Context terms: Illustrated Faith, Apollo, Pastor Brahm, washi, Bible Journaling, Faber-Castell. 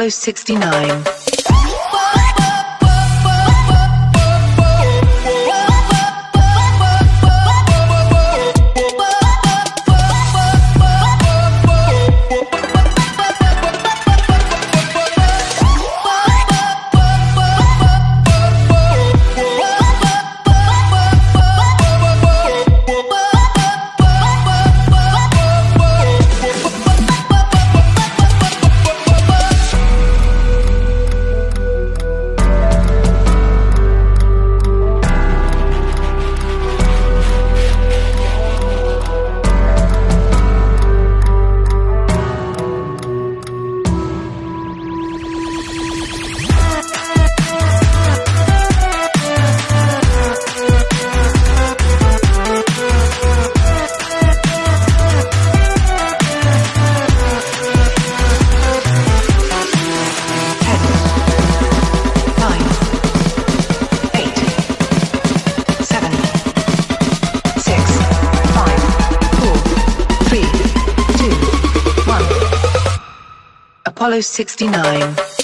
Apollo 69. Apollo 69.